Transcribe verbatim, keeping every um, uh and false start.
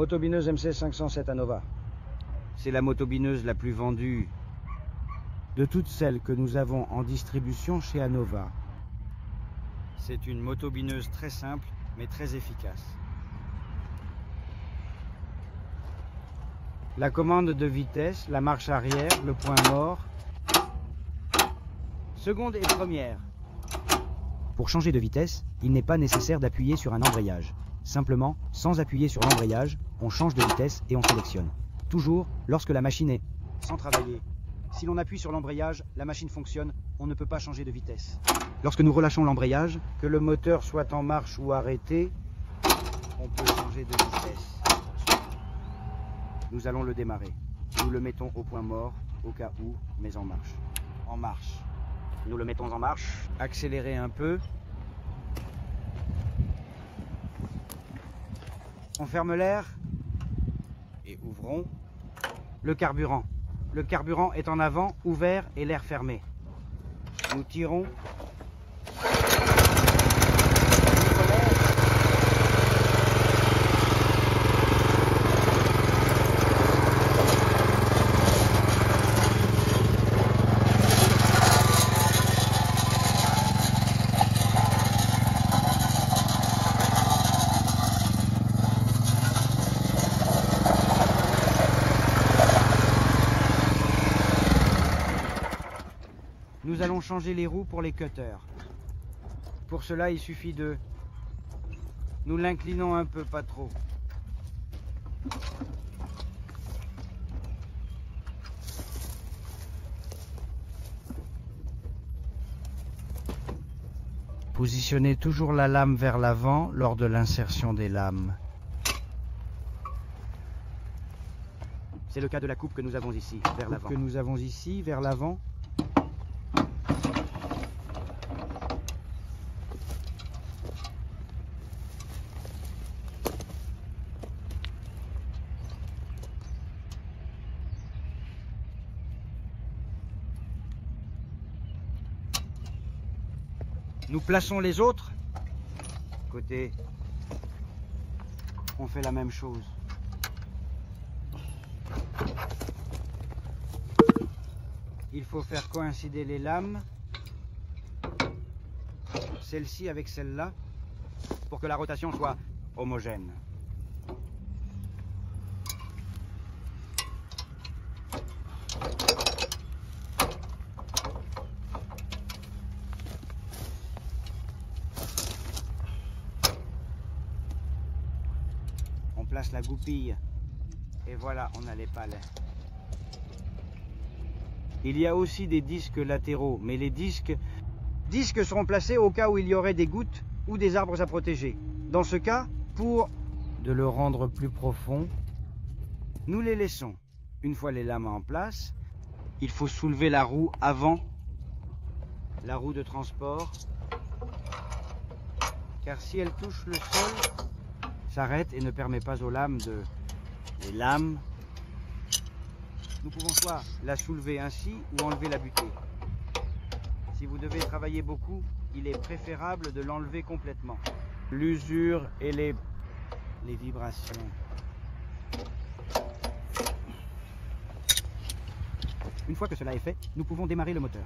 Motobineuse M C cinq cent sept ANOVA. C'est la motobineuse la plus vendue de toutes celles que nous avons en distribution chez ANOVA. C'est une motobineuse très simple mais très efficace. La commande de vitesse, la marche arrière, le point mort, seconde et première. Pour changer de vitesse, il n'est pas nécessaire d'appuyer sur un embrayage. Simplement, sans appuyer sur l'embrayage, on change de vitesse et on sélectionne. Toujours lorsque la machine est sans travailler. Si l'on appuie sur l'embrayage, la machine fonctionne, on ne peut pas changer de vitesse. Lorsque nous relâchons l'embrayage, que le moteur soit en marche ou arrêté, on peut changer de vitesse. Nous allons le démarrer. Nous le mettons au point mort, au cas où, mais en marche. En marche. Nous le mettons en marche. Accélérer un peu. On ferme l'air. Et ouvrons. Le carburant. Le carburant est en avant, ouvert et l'air fermé. Nous tirons. Nous allons changer les roues pour les cutters. Pour cela, il suffit de... Nous l'inclinons un peu, pas trop. Positionnez toujours la lame vers l'avant lors de l'insertion des lames. C'est le cas de la coupe que nous avons ici, vers l'avant. que nous avons ici, vers l'avant. Nous plaçons les autres. Côté, on fait la même chose. Il faut faire coïncider les lames, celle-ci avec celle-là, pour que la rotation soit homogène. Place la goupille et voilà, on a les palets. Il y a aussi des disques latéraux, mais les disques disques seront placés au cas où il y aurait des gouttes ou des arbres à protéger. Dans ce cas, pour de le rendre plus profond, nous les laissons. Une fois les lames en place, il faut soulever la roue avant, la roue de transport, car si elle touche le sol, s'arrête et ne permet pas aux lames de... Les lames... Nous pouvons soit la soulever ainsi ou enlever la butée. Si vous devez travailler beaucoup, il est préférable de l'enlever complètement. L'usure et les... les vibrations. Une fois que cela est fait, nous pouvons démarrer le moteur.